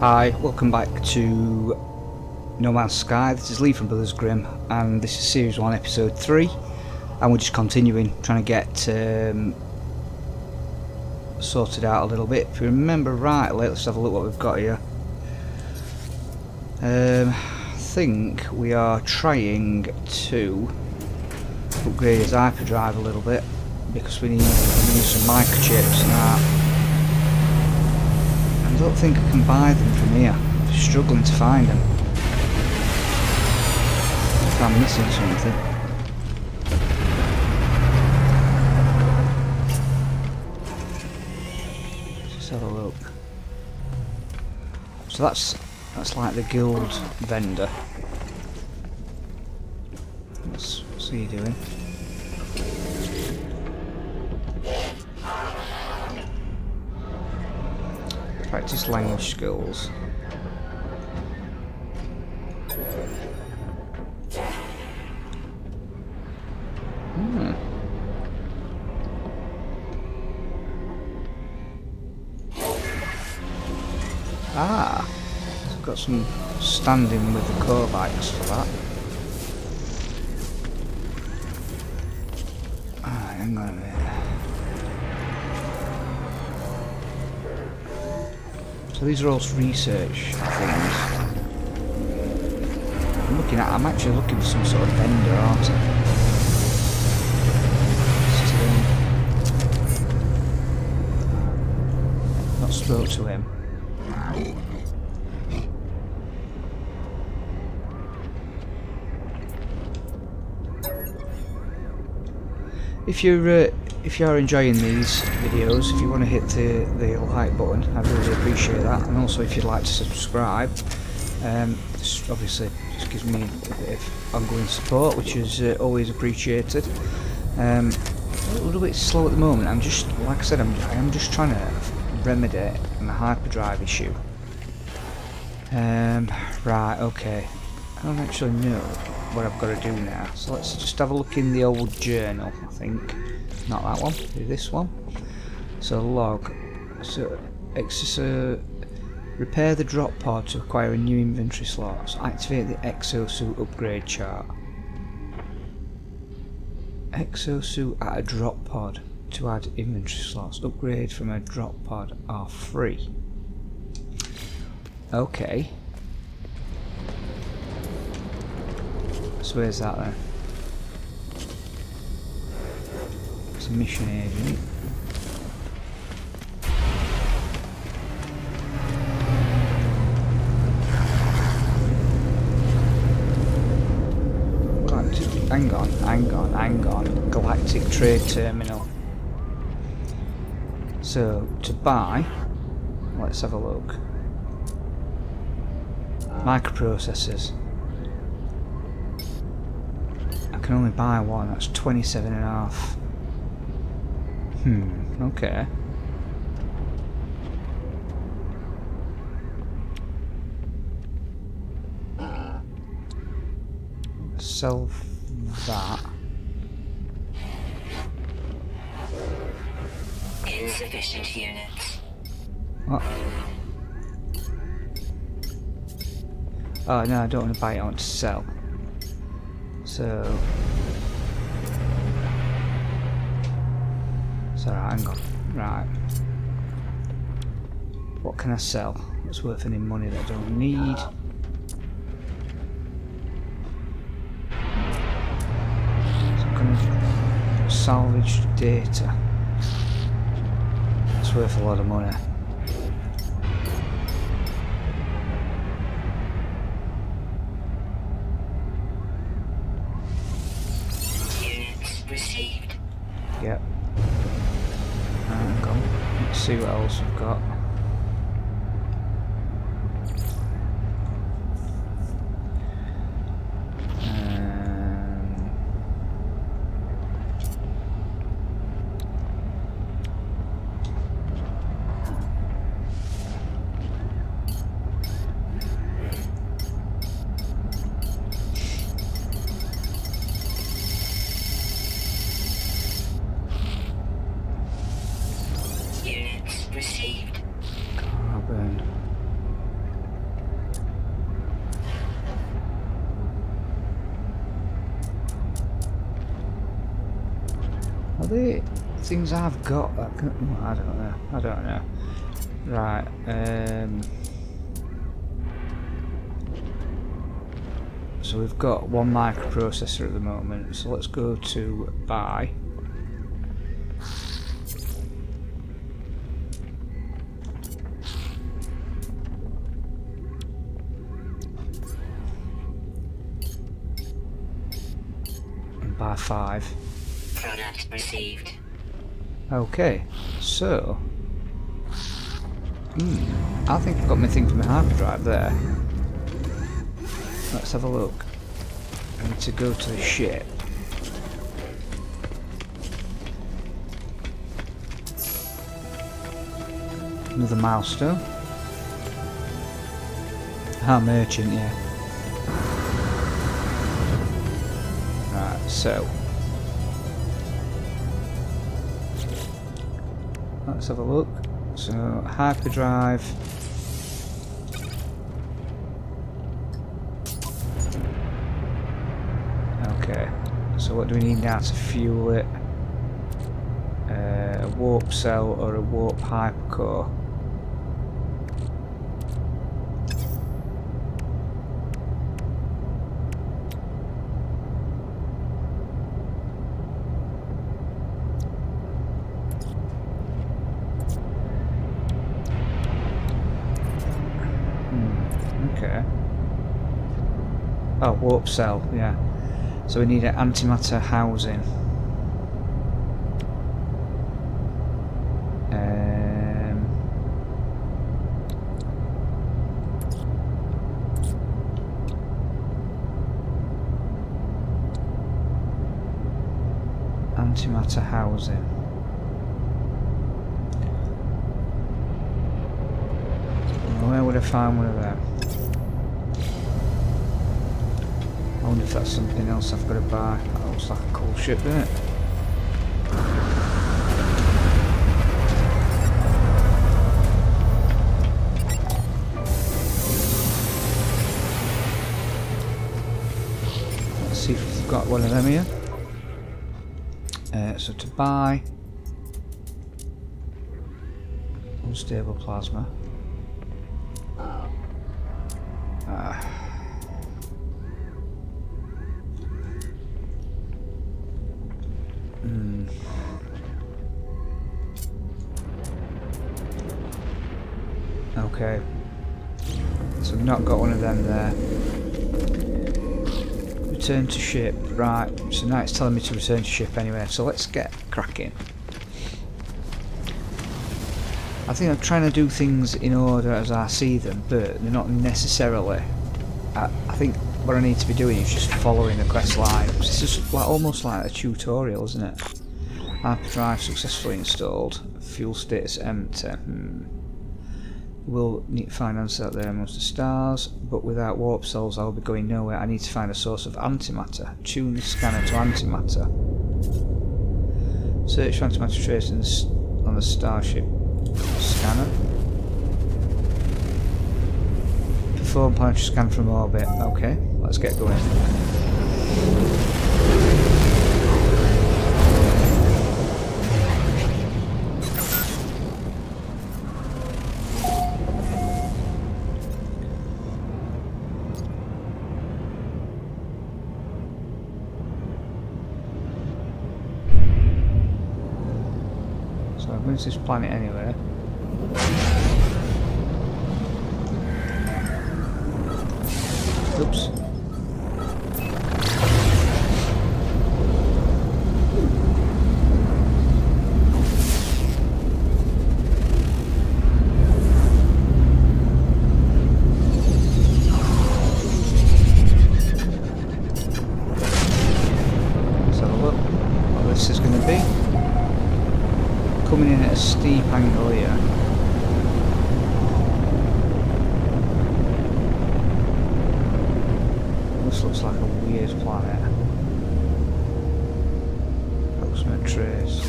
Hi, welcome back to No Man's Sky. This is Lee from Brothers Grimm, and this is Series 1, Episode 3, and we're just continuing, trying to get sorted out a little bit. If you remember rightly, let's have a look what we've got here. I think we are trying to upgrade his hyperdrive a little bit, because we need some microchips and that. I don't think I can buy them from here. I'm struggling to find them. If I'm missing something. Let's just have a look. So that's like the guild vendor. What's he doing? Practice language skills. Ah, so I've got some standing with the Korvax for that. Ah, hang on a minute. So these are all research things. I'm actually looking for some sort of vendor, aren't I? Not spoke to him. If you are enjoying these videos, if you want to hit the like button, I'd really appreciate that. And also, if you'd like to subscribe, this obviously just gives me a bit of ongoing support, which is always appreciated. A little bit slow at the moment. I'm just, like I said, I am just trying to remedy my hyperdrive issue. Right, okay. I don't actually know what I've got to do now, so let's just have a look in the old journal. I think not that one, do this one. So log, so repair the drop pod to acquire a new inventory slot. So activate the ExoSuit upgrade chart. ExoSuit at a drop pod to add inventory slots. Upgrade from a drop pod are free. Okay. So where's that then? It's a mission agent. Galactic, hang on. Galactic Trade Terminal. So to buy, let's have a look. Microprocessors. I can only buy one, that's 27.5. Okay. Sell that. Insufficient units. What? Oh no, I don't want to buy it, I want to sell. So alright, hang on. Right. What can I sell? What's worth any money that I don't need? So I'm gonna salvage data. That's worth a lot of money. Yep. Hang on. Let's see what else we've got. Received. the things I've got? I don't know. I don't know. Right. So we've got one microprocessor at the moment. So let's go to buy. By 5. Product received. Okay, so I think I've got my thing from the hyperdrive there. Let's have a look. I need to go to the ship. Another milestone. Our merchant, yeah. So, let's have a look. So, hyperdrive. Okay, so what do we need now to fuel it? A warp cell or a warp hypercore? Oh, warp cell, yeah. So we need an antimatter housing. Antimatter housing. Where would I find one of them? I wonder if that's something else I've got to buy. That looks like a cool ship, doesn't it? Let's see if we've got one of them here. So to buy... unstable plasma. Okay, so we've not got one of them there. Return to ship, right, so now it's telling me to return to ship anyway, so let's get cracking. I think I'm trying to do things in order as I see them, but they're not necessarily. I think what I need to be doing is just following the quest lines. It's just like, almost like a tutorial, isn't it? Hyperdrive successfully installed, fuel status empty. We'll need finance out there amongst the stars, but without warp cells I'll be going nowhere. I need to find a source of antimatter. Tune the scanner to antimatter. Search for antimatter traces on the starship scanner. Perform planetary scan from orbit. Okay, let's get going. This planet anyway. Oops. Let's have a look what this is going to be. Coming in at a steep angle here. This looks like a weird planet. Proximate trace.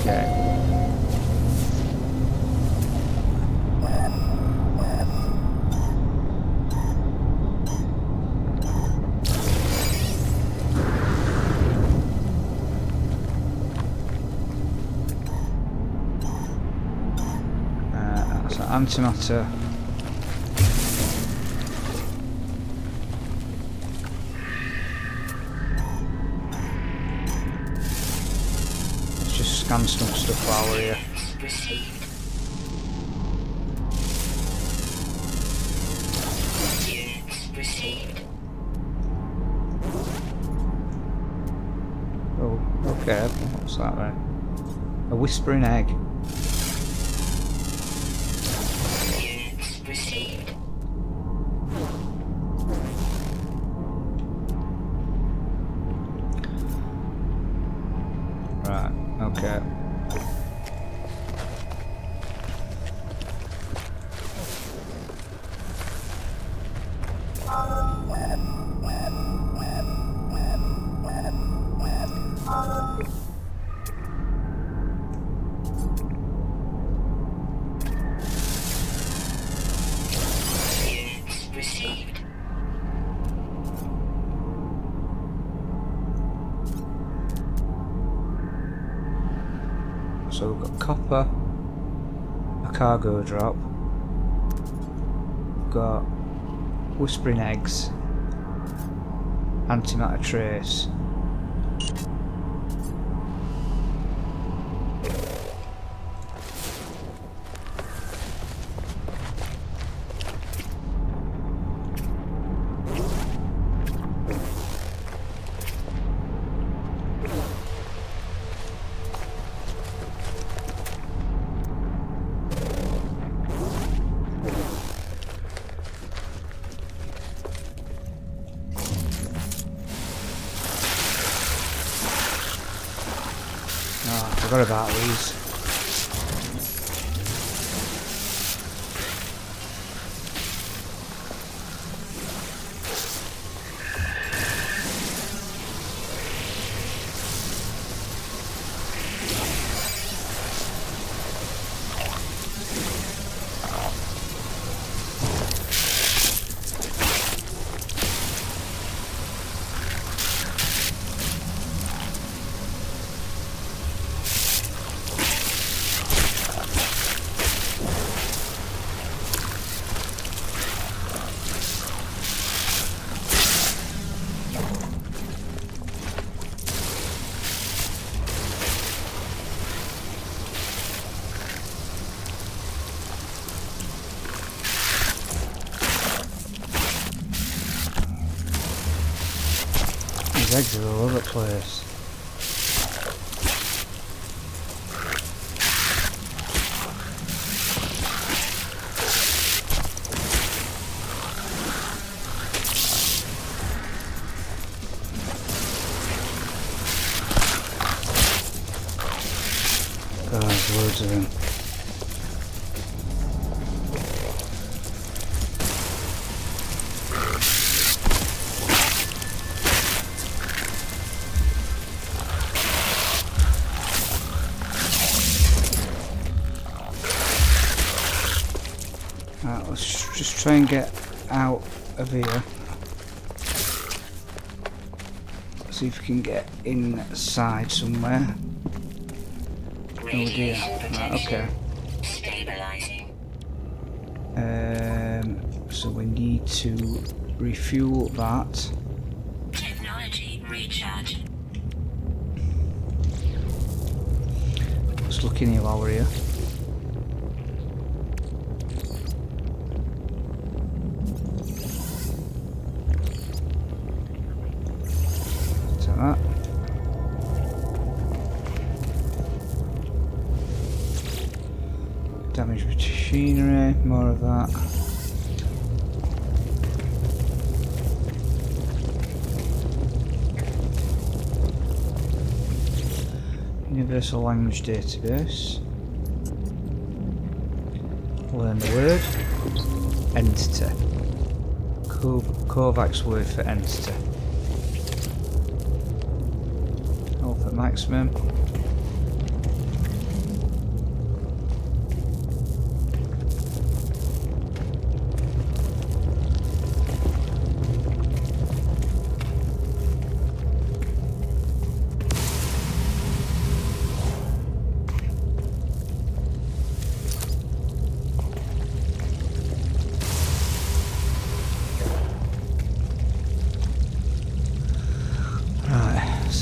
Okay. Antimatter. Let's just scan some stuff while we're here. Okay, what's that then? A whispering egg. Right, okay. So we've got copper, a cargo drop, we've got whispering eggs, antimatter trace. I forgot about these. Eggs are all over the place. God, there's loads of them. Let's just try and get out of here. See if we can get inside somewhere. Oh dear. Right, okay. So we need to refuel that. Technology recharge. Let's look in here while we're here. Damaged machinery, more of that. Universal language database. Learn the word. Entity. Korvax word for entity. Health at maximum.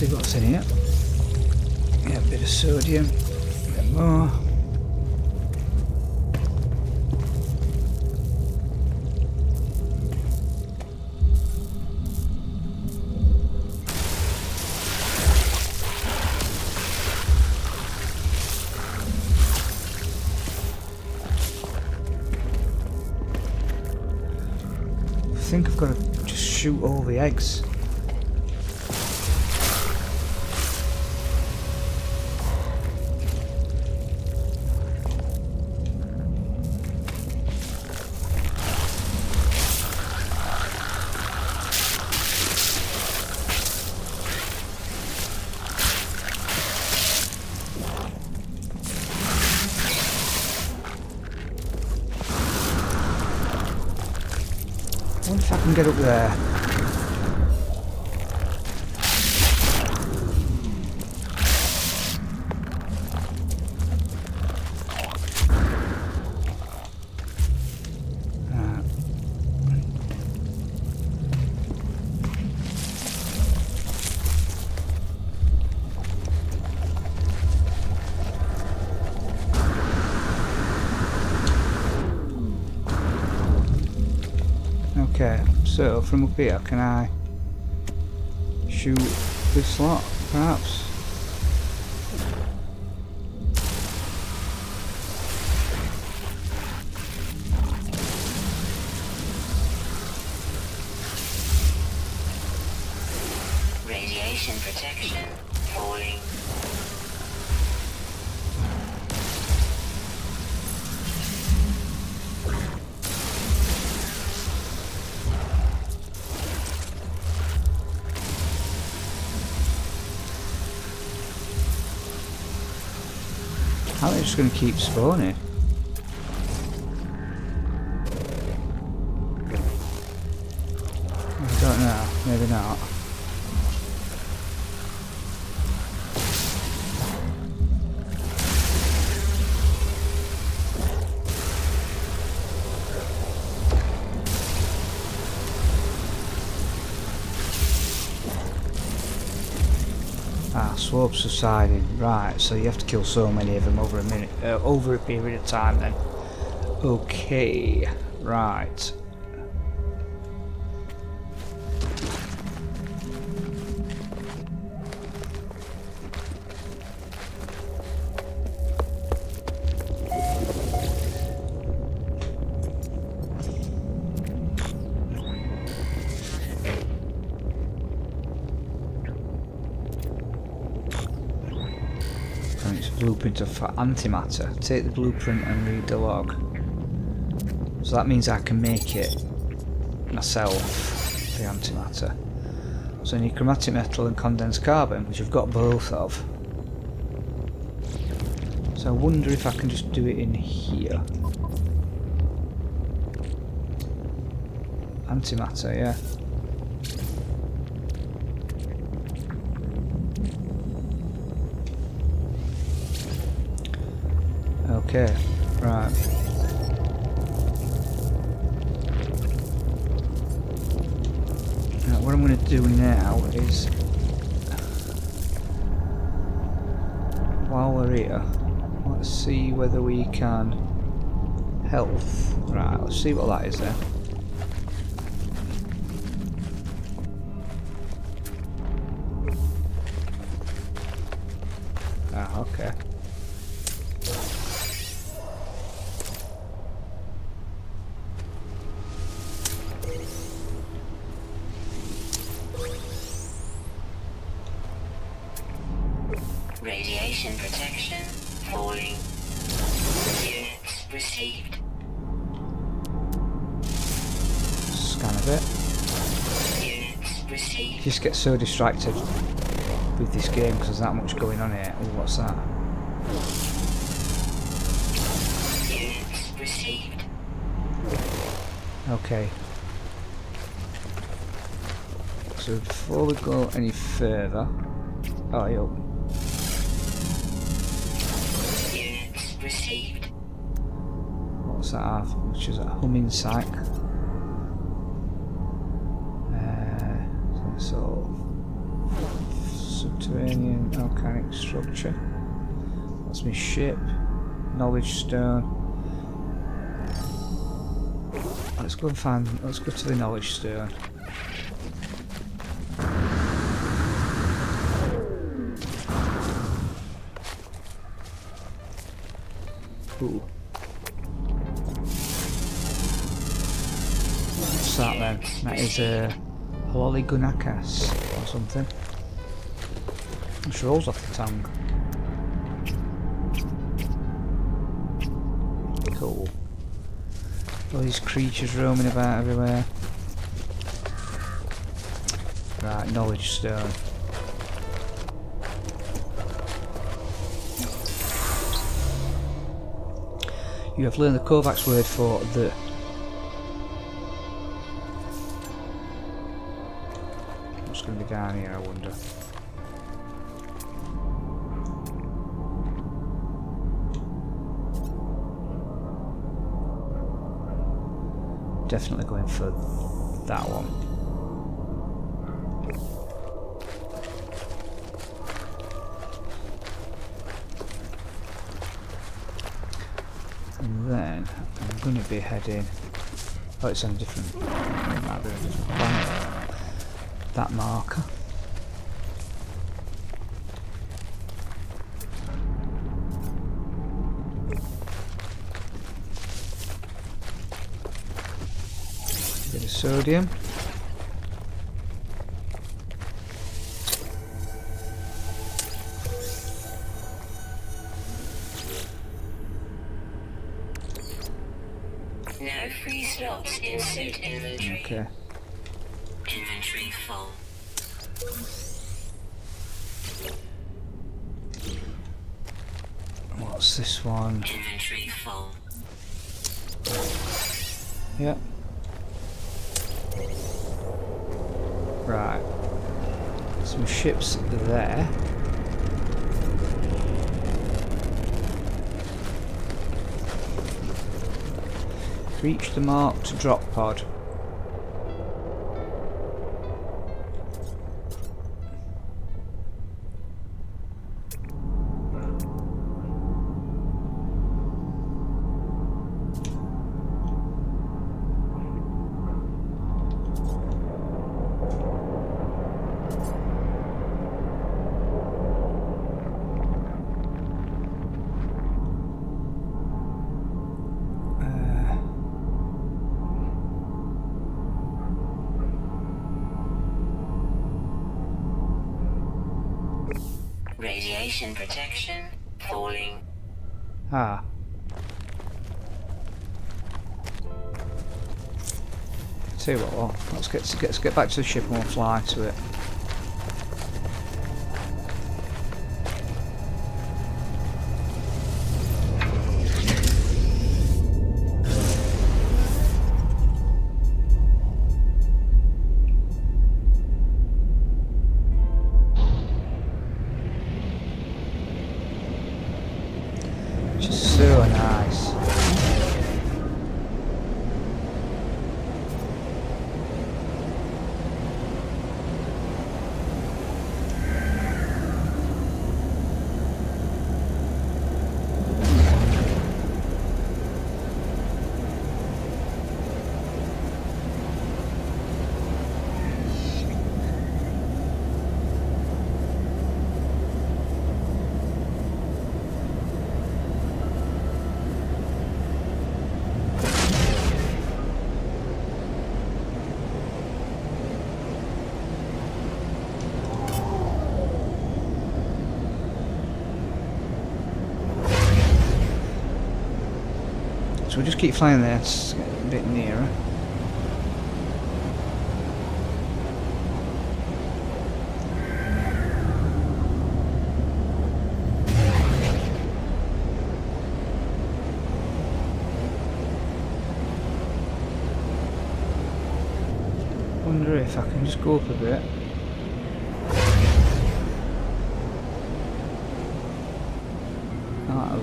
see what's in here. Yeah, a bit of sodium, a bit more. I think I've got to just shoot all the eggs. Get up there. Okay. So, from up here, can I shoot this slot, perhaps? Radiation protection falling. How are they just going to keep spawning? I don't know, maybe not. Slope subsiding, right, so you have to kill so many of them over a minute, over a period of time then. Okay, right. Blueprint of antimatter. Take the blueprint and read the log. So that means I can make it myself, the antimatter. So I need chromatic metal and condensed carbon, which I've got both of. So I wonder if I can just do it in here. Antimatter, yeah. Okay, right. Now what I'm going to do now is, while we're here, let's see whether we can health. Right, let's see what that is there. Ah, okay. Radiation protection falling. Units received. Scan a bit. Units received. Just get so distracted with this game because there's that much going on here. Oh, what's that? Units received. Okay. So before we go any further, oh, yo. Received. What's that have? Which is a humming sack. So, Mediterranean volcanic structure. That's my ship. Knowledge stone. Let's go and find. Let's go to the knowledge stone. Ooh. What's that then? That is a Hololigunacas or something. Which rolls off the tongue. Cool. All these creatures roaming about everywhere. Right, knowledge stone. You have learned the Korvax word for the. What's going to be down here, I wonder. Definitely going for that one. And then I'm going to be heading. Oh, it's on a different. It might be on a different planet. That marker. Sodium. No free slots in suit inventory. Okay. Inventory full. What's this one? Inventory full. Yep. Right, some ships there. Reach the marked drop pod. Radiation protection, falling. Ah. Tell you what, well, let's get back to the ship and we'll fly to it. So we'll just keep flying there, just get a bit nearer. Wonder if I can just go up a bit.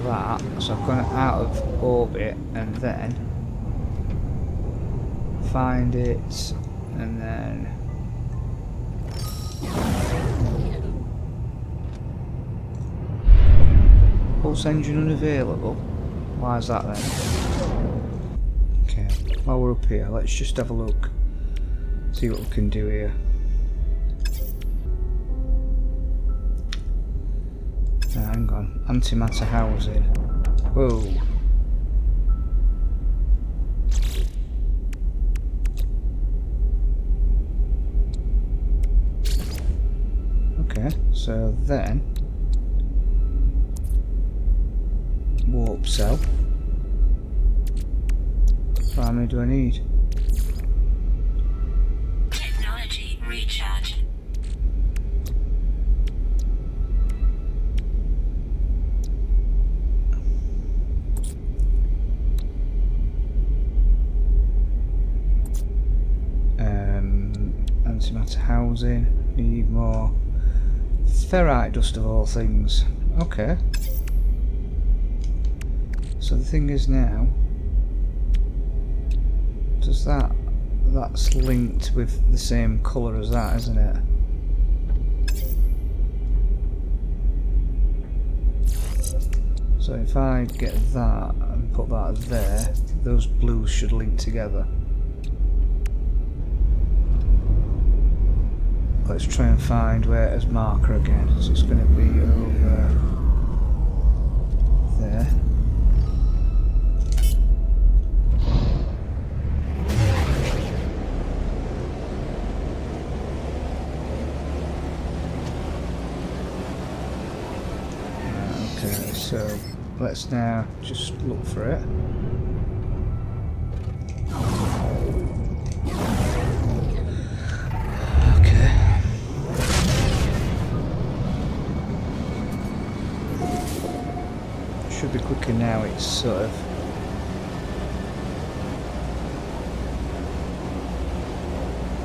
That, so I've gone out of orbit and then find it and then Pulse engine unavailable. Why is that then? Okay, while we're up here, let's just have a look. See what we can do here. Oh, hang on, antimatter housing. Whoa. Okay, so then warp cell. How many do I need? Technology recharge. Antimatter housing. Need more ferrite dust of all things. Okay. So the thing is now, does that's linked with the same colour as that, isn't it? So if I get that and put that there, those blues should link together. Let's try and find where his marker again, so it's going to be over there. Okay, so let's now just look for it. Should be quicker now, it's sort of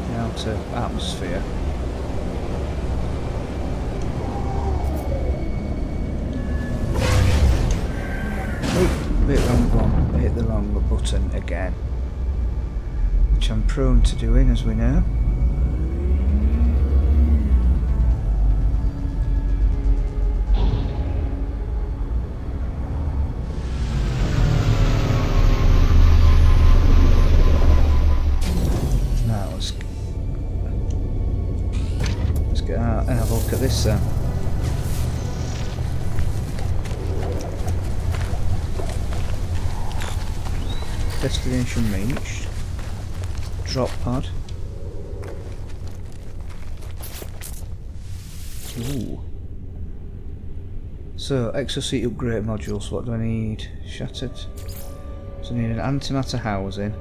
the outer atmosphere. Oop, bit wrong one, hit the wrong button again, which I'm prone to doing, as we know. This destination reached. Drop pod. Ooh. So ExoSuit upgrade modules. What do I need? Shattered. So I need an antimatter housing,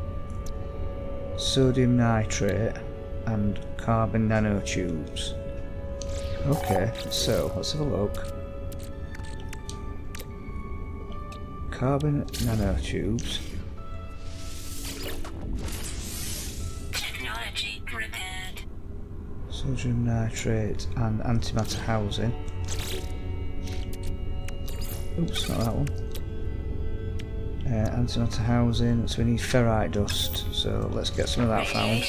sodium nitrate, and carbon nanotubes. Okay, so let's have a look. Carbon nanotubes. Technology prepared. Sodium nitrate and antimatter housing. Oops, not that one. Antimatter housing, so we need ferrite dust. So let's get some of that found.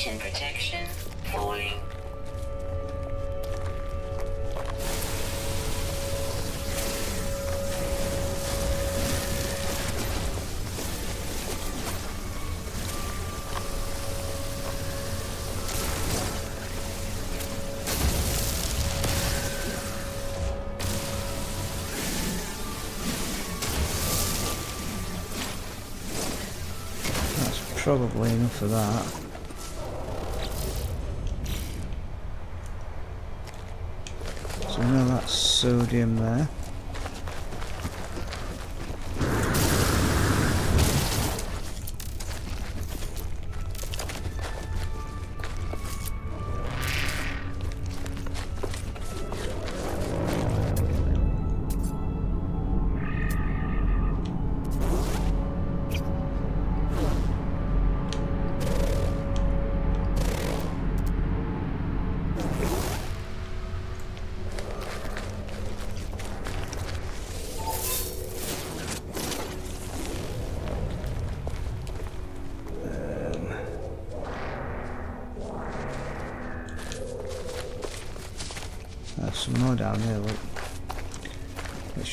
Probably enough of that. So I know that's sodium there.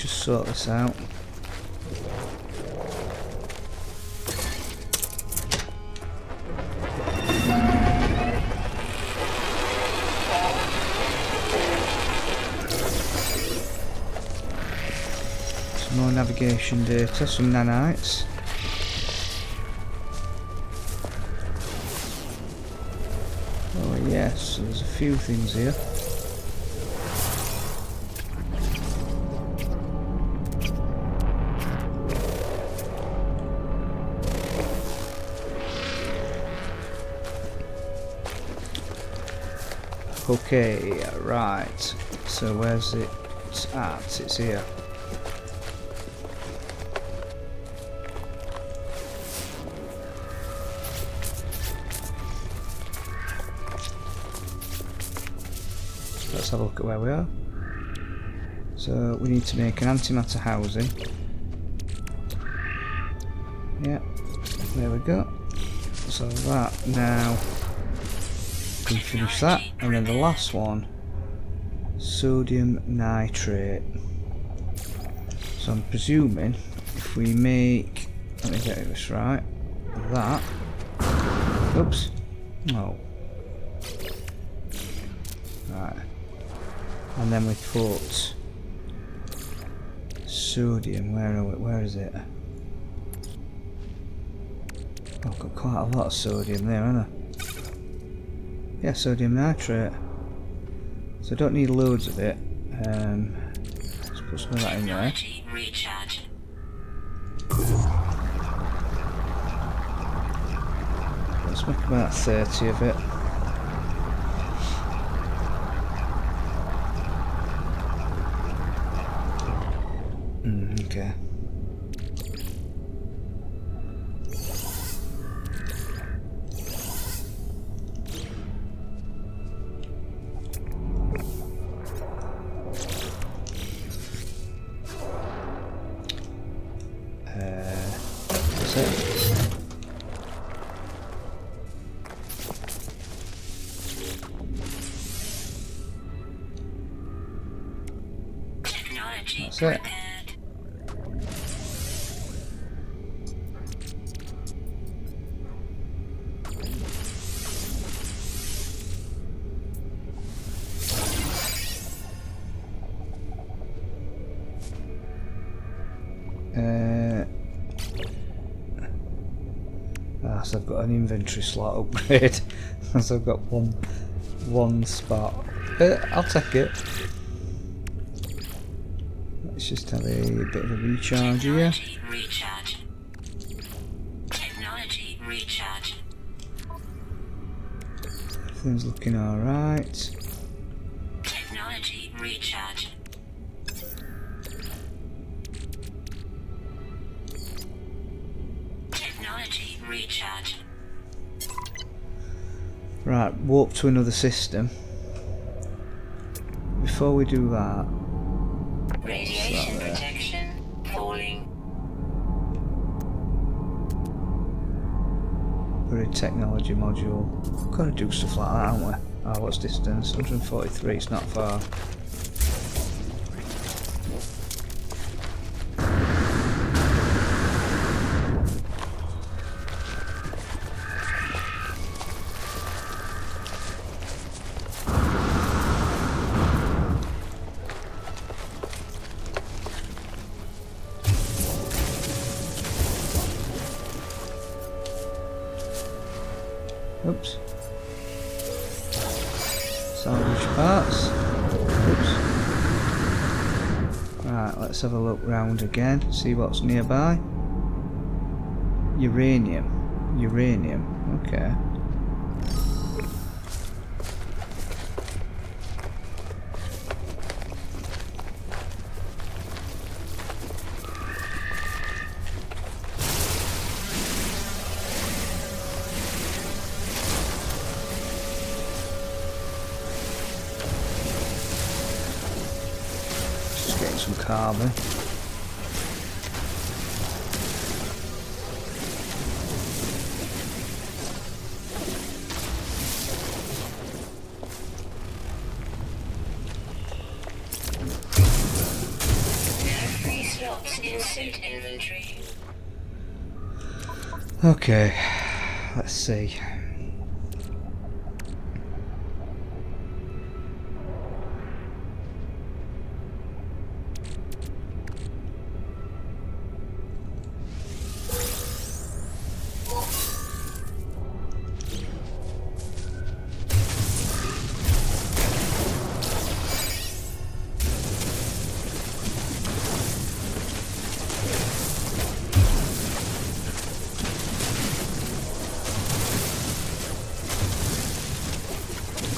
Let's just sort this out. Some more navigation data, some nanites. Oh yes, there's a few things here. Okay, right, so where's it at? It's here. Let's have a look at where we are. So we need to make an antimatter housing. Yep, there we go. So that now... we can finish that, and then the last one, sodium nitrate. So I'm presuming if we make, let me get this right, that, oops, no, right, and then we put sodium, where are we, where is it? I've got quite a lot of sodium there, haven't I? Yeah, sodium nitrate. So I don't need loads of it. Let's put some of that in there. Let's make about 30 of it. Okay. That's it. So I've got an inventory slot upgrade. So I've got one spot. I'll take it. Let's just have a bit of a recharge here. Technology recharge. Everything's looking alright. Technology recharge. Technology recharge. Right, warp to another system. Before we do that. Radiation protection falling. We're a technology module. We've got to do stuff like that, aren't we? Oh, what's distance? 143, it's not far. Oops. Salvage parts. Oops. Right, let's have a look round again, see what's nearby. Uranium. Uranium, okay. Some carbon. in suit inventory. Okay, let's see.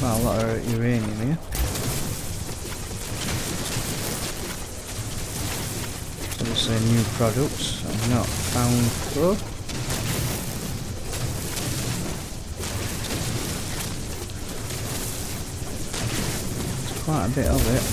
Well, a lot of uranium here. So this is a new product I've not found before. There's quite a bit of it.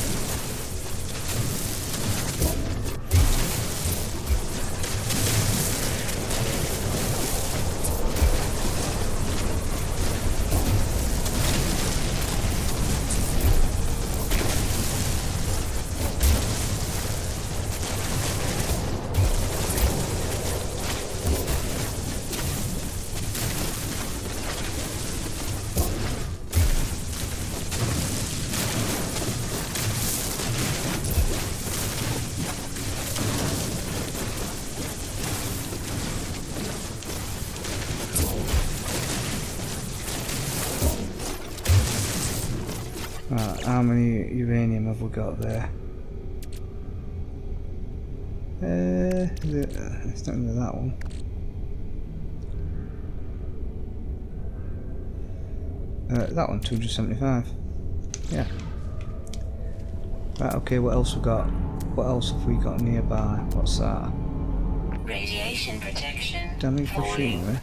Right, how many uranium have we got there? It's not really that one. That one, 275. Yeah. Right, okay, what else we got? What else have we got nearby? What's that? Radiation protection. Damage machinery.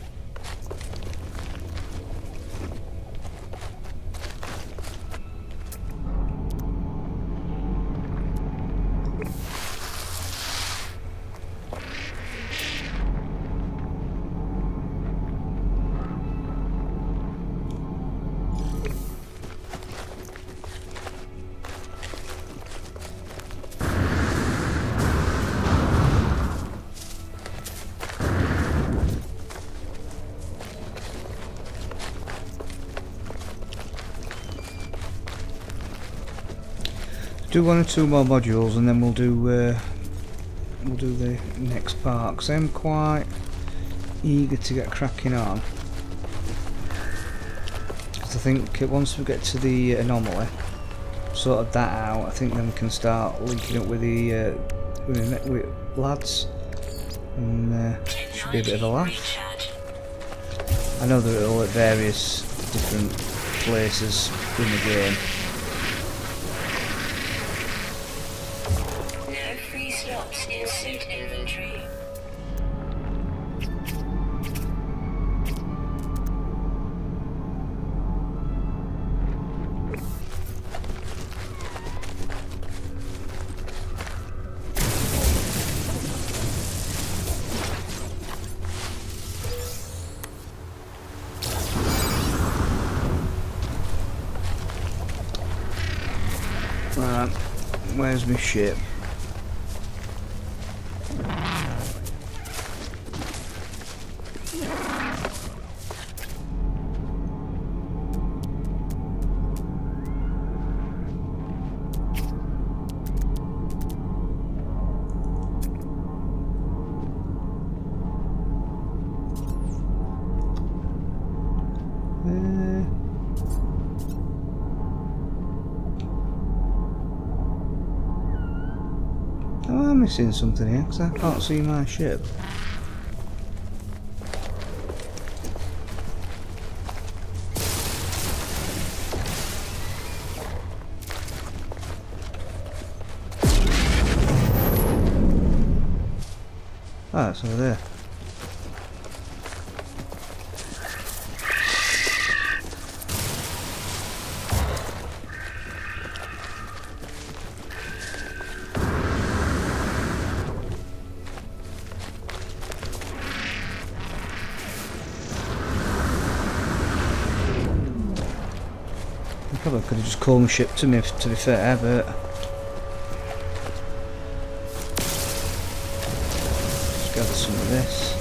Do one or two more modules and then we'll do the next part, because I'm quite eager to get cracking on, because I think once we get to the anomaly, sorted that out, I think then we can start linking up with lads, and should be a bit of a laugh. I know they're all at various different places in the game. Right, where's my ship? Oh, I'm missing something here because I can't see my ship. Ah, it's over there. Probably could have just called my ship to me, to be fair, but some of this.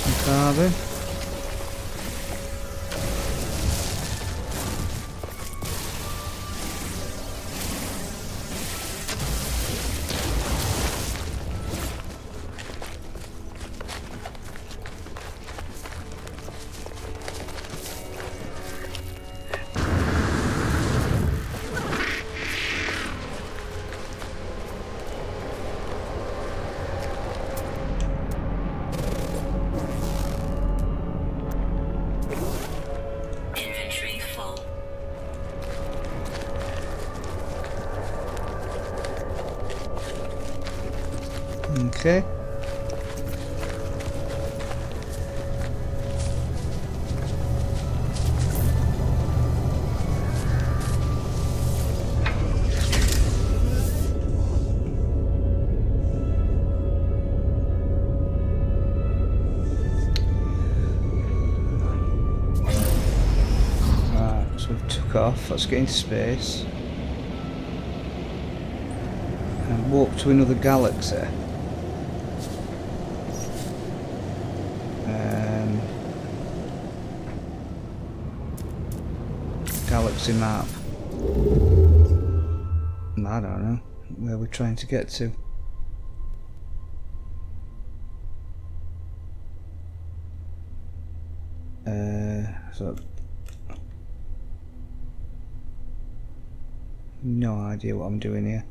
Some carbon. Okay. Right, so we took off. Let's get into space and walk to another galaxy. Galaxy map. I don't know where we're trying to get to. So no idea what I'm doing here.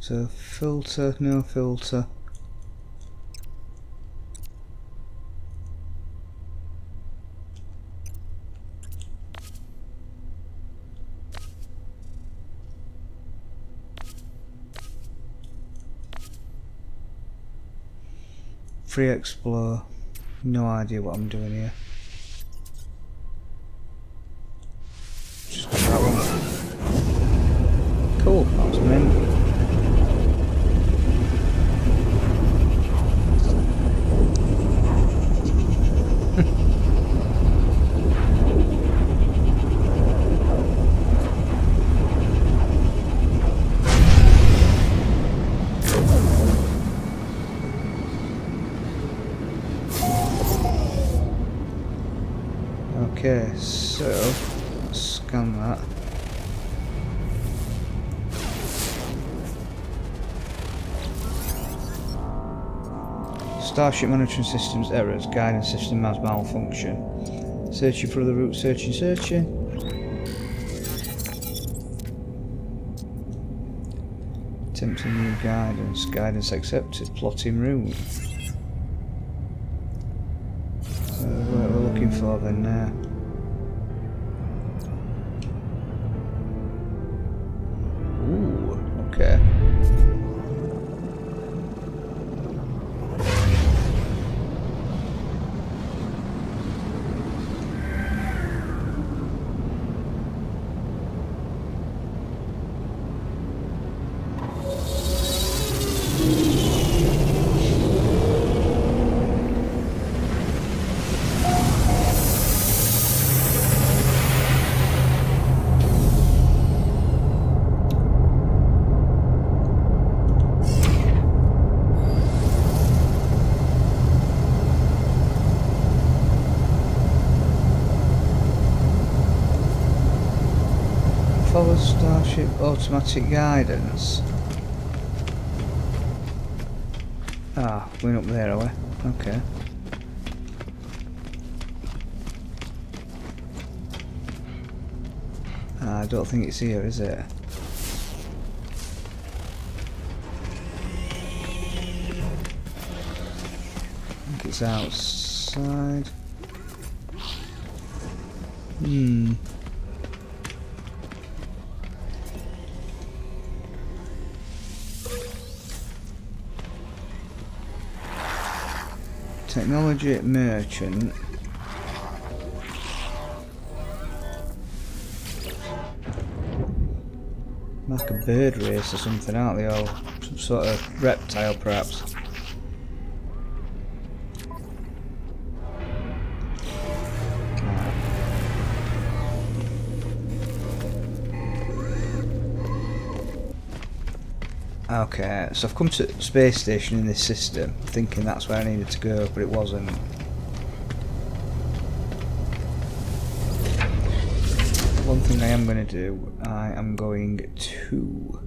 So filter, no filter. Free explore, no idea what I'm doing here. Just put that one. Cool, that was okay, so let's scan that. Starship monitoring systems errors, guidance system has malfunction. Searching for other route, searching. Attempting new guidance, guidance accepted, plotting route. So what we're looking for then now. Okay. Starship automatic guidance. Ah, we're up there, are we? Okay. Ah, I don't think it's here, is it? I think it's outside. Technology merchant. Like a bird race or something, aren't they? Or some sort of reptile, perhaps. Right. Okay, so I've come to the space station in this system, thinking that's where I needed to go, but it wasn't. One thing I am going to do, I am going to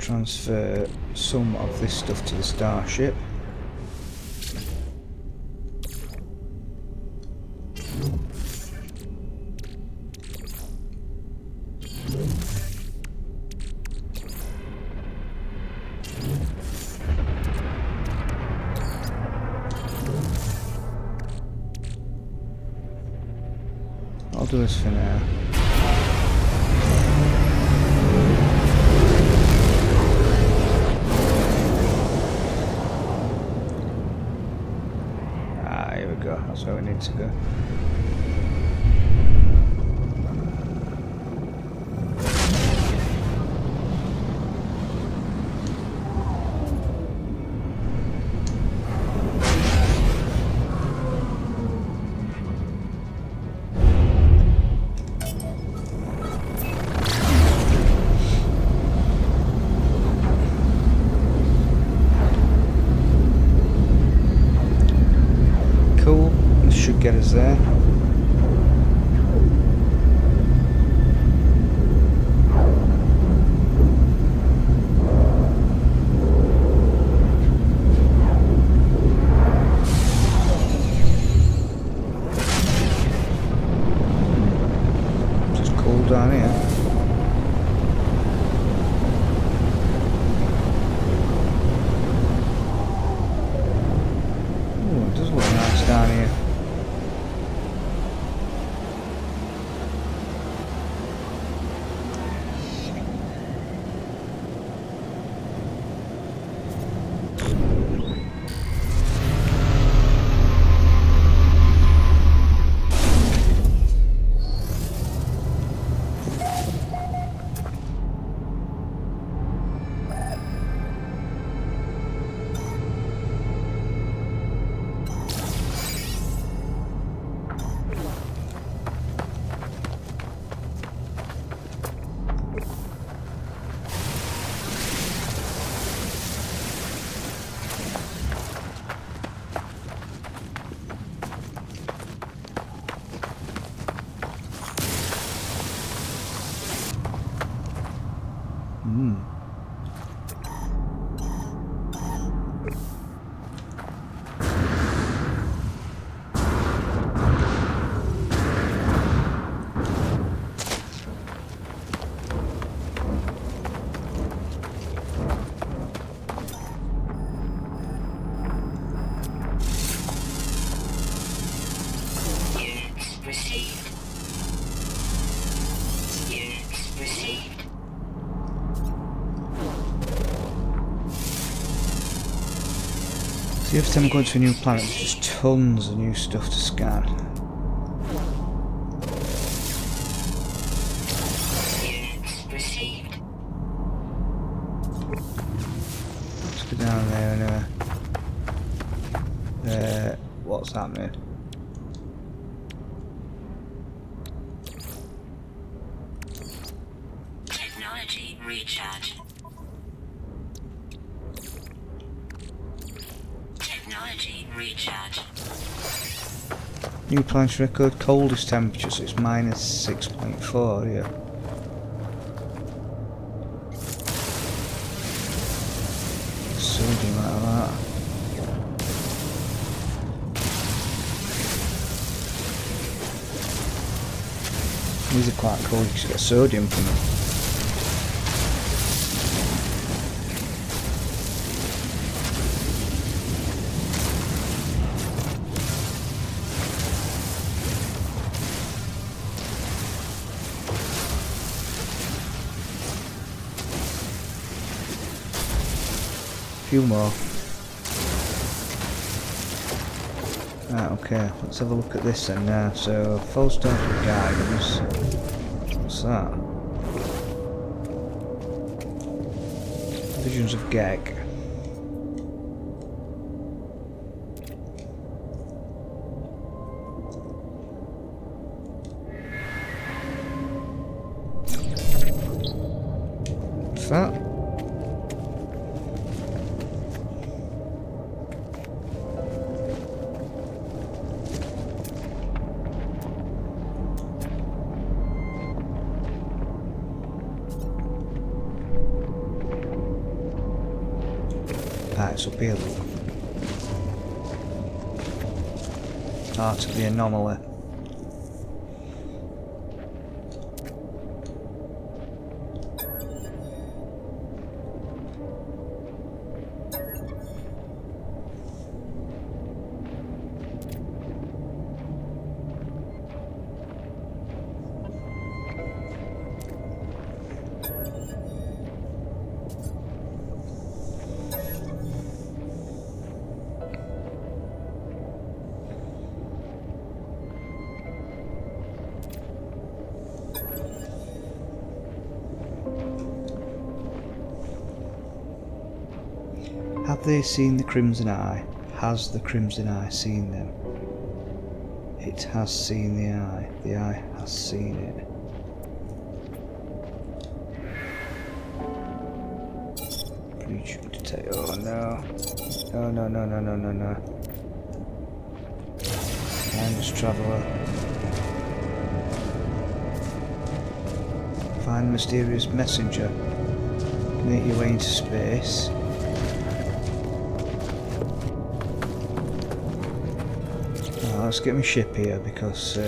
transfer some of this stuff to the starship. I'll do this for now. Ah, here we go. That's where we need to go. Get us there. It's cool down here. Ooh, it does look nice down here. See, every time I go to a new planet, there's just tons of new stuff to scan. Let's go down there anyway. What's happening? Technology recharge. New planet's record, coldest temperature, so it's minus 6.4, yeah. Something like that. These are quite cold, you should get sodium from them. Few more. Right, okay, let's have a look at this then now. So, full start with guidance. What's that? Visions of Gek. fix that. Ah, it's up here, look. Heart of the anomaly. Have they seen the Crimson Eye? Has the Crimson Eye seen them? It has seen the Eye. The Eye has seen it. Breach detect. Oh no. No, no, no, no, no, no, no. Timeless Traveller. Find mysterious messenger. Make your way into space. Let's get my ship here because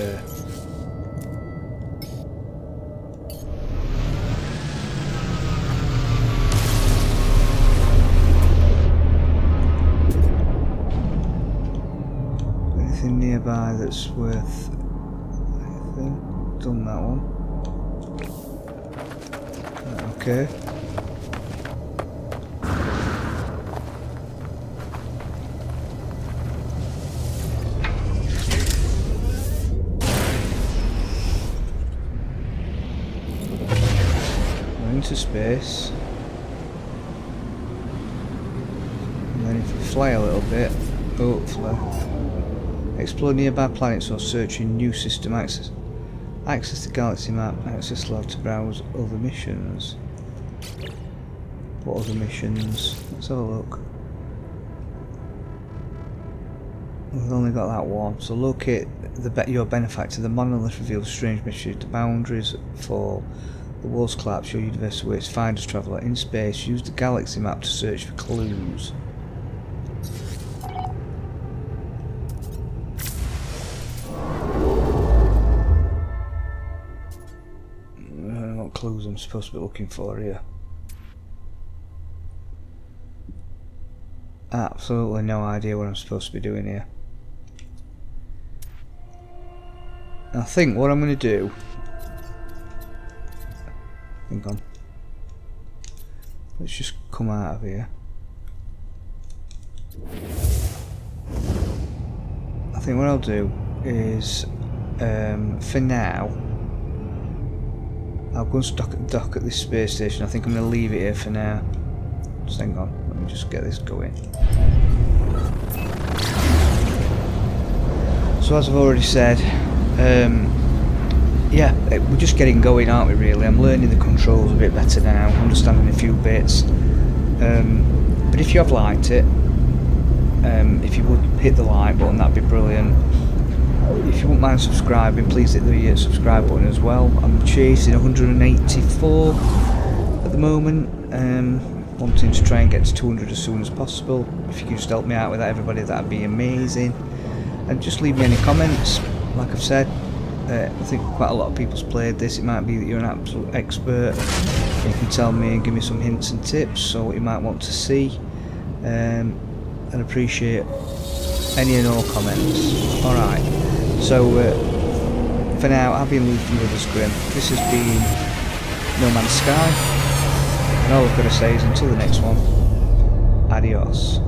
anything nearby that's worth anything. Done that one. Okay. To space, and then if we fly a little bit, hopefully, explore nearby planets or search in new system access. Access the galaxy map, access log to browse other missions. What other missions? Let's have a look. We've only got that one. So locate your benefactor. The monolith reveals strange mysteries. The boundaries fall. The walls collapse, your universe awaits. Find us, traveller. In space, use the galaxy map to search for clues. I don't know what clues I'm supposed to be looking for here. Absolutely no idea what I'm supposed to be doing here. I think what I'm going to do... Hang on. Let's just come out of here. I think what I'll do is, for now, I'll go and dock at this space station. I think I'm going to leave it here for now. Just hang on. Let me just get this going. So as I've already said, yeah, we're just getting going, aren't we, really? I'm learning the controls a bit better now, understanding a few bits. But if you have liked it, if you would hit the like button, that'd be brilliant. If you wouldn't mind subscribing, please hit the subscribe button as well. I'm chasing 184 at the moment, wanting to try and get to 200 as soon as possible. If you could just help me out with that, everybody, that'd be amazing. And just leave me any comments, like I've said. I think quite a lot of people's played this. It might be that you're an absolute expert. You can tell me and give me some hints and tips on what you might want to see. And appreciate any and all comments. Alright, so for now, I've been Luke from Brothers Grimm. This has been No Man's Sky. And all I've got to say is until the next one, adios.